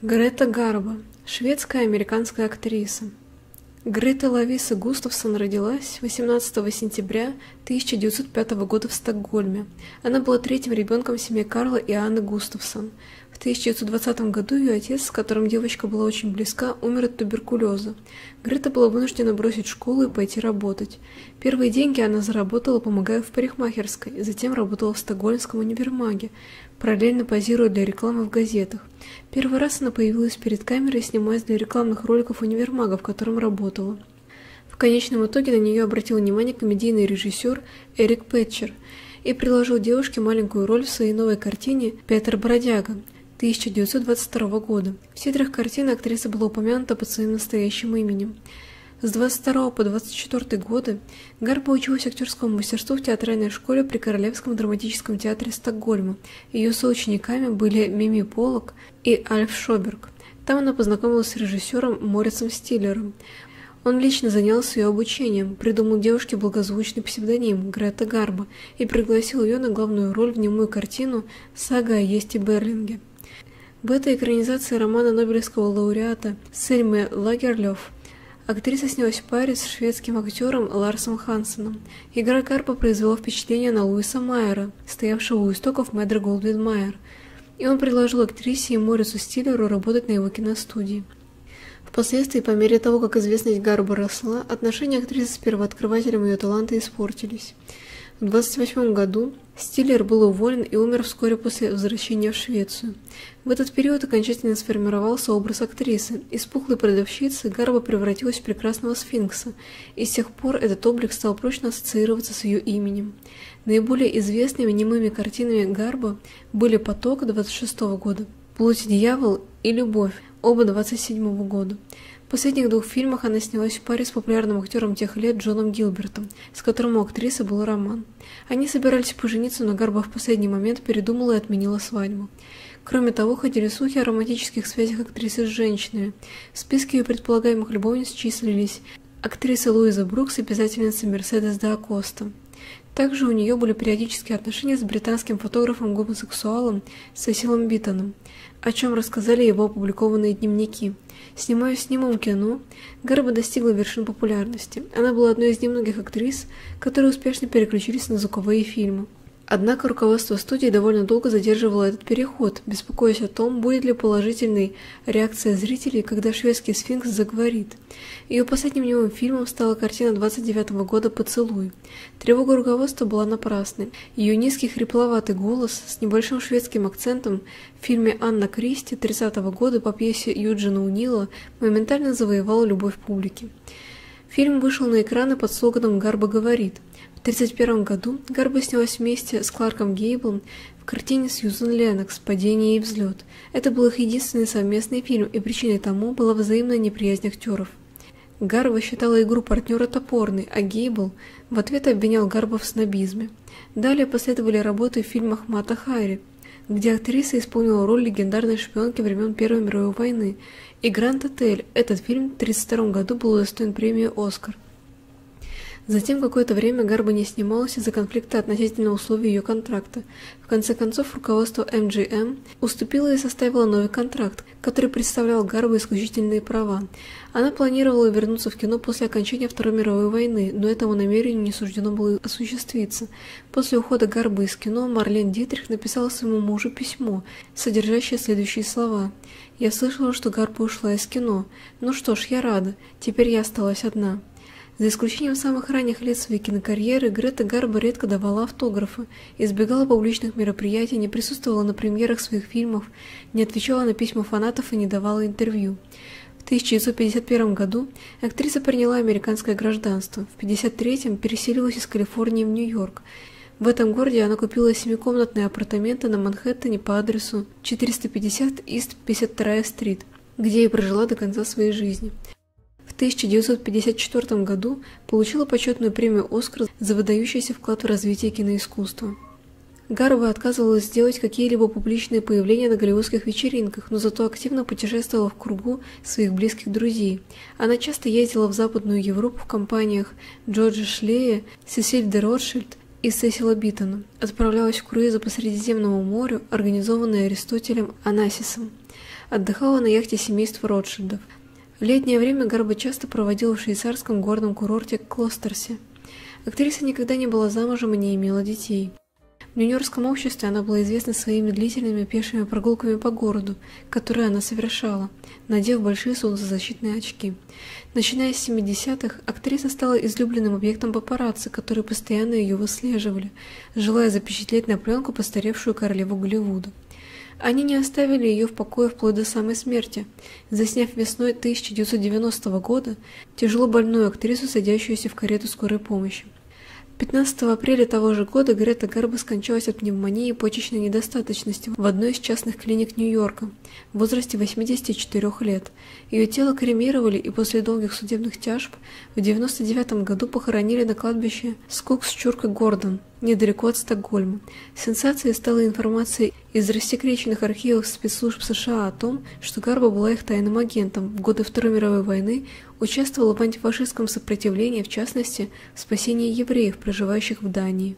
Грета Гарбо, шведская американская актриса. Грета Ловиса Густавсон родилась 18 сентября 1905 года в Стокгольме. Она была третьим ребенком семьи Карла и Анны Густавсон. В 1920 году ее отец, с которым девочка была очень близка, умер от туберкулеза. Грета была вынуждена бросить школу и пойти работать. Первые деньги она заработала, помогая в парикмахерской, затем работала в Стокгольмском универмаге, параллельно позируя для рекламы в газетах. Первый раз она появилась перед камерой, снимаясь для рекламных роликов универмага, в котором работала. В конечном итоге на нее обратил внимание комедийный режиссер Эрик Пэтчер и предложил девушке маленькую роль в своей новой картине «Питер Бродяга» 1922 года. В титрах картины актриса была упомянута под своим настоящим именем. С 22 по 24 годы Гарбо училась актерскому мастерству в театральной школе при Королевском драматическом театре Стокгольма. Ее соучениками были Мими Полок и Альф Шоберг. Там она познакомилась с режиссером Морицем Стиллером. Он лично занялся ее обучением, придумал девушке благозвучный псевдоним Грета Гарбо и пригласил ее на главную роль в немую картину «Сага о Есте Берлинге». В этой экранизации романа Нобелевского лауреата Сельмы Лагерлев актриса снялась в паре с шведским актером Ларсом Хансеном. Игра Гарбо произвела впечатление на Луиса Майера, стоявшего у истоков Метро Голдвин Майер, и он предложил актрисе и Морицу Стиллеру работать на его киностудии. Впоследствии, по мере того, как известность Гарбо росла, отношения актрисы с первооткрывателем ее таланта испортились. В 1928 году Стиллер был уволен и умер вскоре после возвращения в Швецию. В этот период окончательно сформировался образ актрисы. Из пухлой продавщицы Гарбо превратилась в прекрасного сфинкса, и с тех пор этот облик стал прочно ассоциироваться с ее именем. Наиболее известными немыми картинами Гарбо были «Поток» 1926 года, «Плоть дьявол» и «Любовь», оба 1927 года. В последних двух фильмах она снялась в паре с популярным актером тех лет Джоном Гилбертом, с которым у актрисы был роман. Они собирались пожениться, но Гарбо в последний момент передумала и отменила свадьбу. Кроме того, ходили слухи о романтических связях актрисы с женщинами. В списке ее предполагаемых любовниц числились актриса Луиза Брукс и писательница Мерседес де Акоста. Также у нее были периодические отношения с британским фотографом-гомосексуалом Сесилом Битоном, о чем рассказали его опубликованные дневники. Снимая с ним кино, Гарбо достигла вершин популярности. Она была одной из немногих актрис, которые успешно переключились на звуковые фильмы. Однако руководство студии довольно долго задерживало этот переход, беспокоясь о том, будет ли положительной реакция зрителей, когда шведский сфинкс заговорит. Ее последним немым фильмом стала картина 1929 года «Поцелуй». Тревога руководства была напрасной. Ее низкий хрипловатый голос с небольшим шведским акцентом в фильме «Анна Кристи» 1930 года по пьесе Юджина Унила моментально завоевал любовь публики. Фильм вышел на экраны под слоганом «Гарбо говорит». В 1931 году Гарбо снялась вместе с Кларком Гейблом в картине Сьюзен Ленокс «Падение и взлет». Это был их единственный совместный фильм, и причиной тому была взаимная неприязнь актеров. Гарбо считала игру партнера топорной, а Гейбл в ответ обвинял Гарбо в снобизме. Далее последовали работы в фильмах Мата Хайри, где актриса исполнила роль легендарной шпионки времен Первой мировой войны, и «Гранд-отель». Этот фильм в 1932 году был удостоен премии «Оскар». Затем какое-то время Гарбо не снималась из-за конфликта относительно условий ее контракта. В конце концов, руководство MGM уступило и составило новый контракт, который представлял Гарбо исключительные права. Она планировала вернуться в кино после окончания Второй мировой войны, но этому намерению не суждено было осуществиться. После ухода Гарбо из кино Марлен Дитрих написала своему мужу письмо, содержащее следующие слова: «Я слышала, что Гарбо ушла из кино. Ну что ж, я рада. Теперь я осталась одна». За исключением самых ранних лет своей кинокарьеры, Грета Гарбо редко давала автографы, избегала публичных мероприятий, не присутствовала на премьерах своих фильмов, не отвечала на письма фанатов и не давала интервью. В 1951 году актриса приняла американское гражданство, в 1953-м переселилась из Калифорнии в Нью-Йорк. В этом городе она купила семикомнатные апартаменты на Манхэттене по адресу 450 East 52-я стрит, где и прожила до конца своей жизни. В 1954 году получила почетную премию «Оскар» за выдающийся вклад в развитие киноискусства. Гарбо отказывалась сделать какие-либо публичные появления на голливудских вечеринках, но зато активно путешествовала в кругу своих близких друзей. Она часто ездила в Западную Европу в компаниях Джорджа Шлея, Сесиль де Ротшильд и Сесила Битона, отправлялась в круизы по Средиземному морю, организованные Аристотелем Анасисом. отдыхала на яхте семейства Ротшильдов. В летнее время Гарбо часто проводила в швейцарском горном курорте Клостерсе. Актриса никогда не была замужем и не имела детей. В нью-йоркском обществе она была известна своими длительными пешими прогулками по городу, которые она совершала, надев большие солнцезащитные очки. Начиная с 70-х, актриса стала излюбленным объектом папарацци, которые постоянно ее выслеживали, желая запечатлеть на пленку постаревшую королеву Голливуда. Они не оставили ее в покое вплоть до самой смерти, засняв весной 1990 года тяжело больную актрису, садящуюся в карету скорой помощи. 15 апреля того же года Грета Гарбо скончалась от пневмонии и почечной недостаточности в одной из частных клиник Нью-Йорка в возрасте 84 лет. Ее тело кремировали и после долгих судебных тяжб в 1999 году похоронили на кладбище Скокс-Чёрч-Гарден, недалеко от Стокгольма. Сенсацией стала информация из рассекреченных архивов спецслужб США о том, что Гарбо была их тайным агентом, в годы Второй мировой войны участвовала в антифашистском сопротивлении, в частности, в спасении евреев, проживающих в Дании.